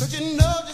Cause you know